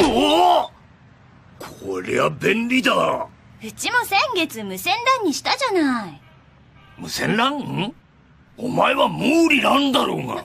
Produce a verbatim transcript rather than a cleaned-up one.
おお、こりゃ便利だ。うちも先月無線LANにしたじゃない。無線LAN？お前は無理なんだろうが。